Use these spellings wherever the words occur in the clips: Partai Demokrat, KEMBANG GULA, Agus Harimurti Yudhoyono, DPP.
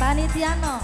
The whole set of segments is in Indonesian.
Panitiano.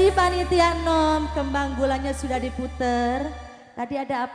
kasih panitia nom, kembang gulanya sudah diputer. Tadi ada apa?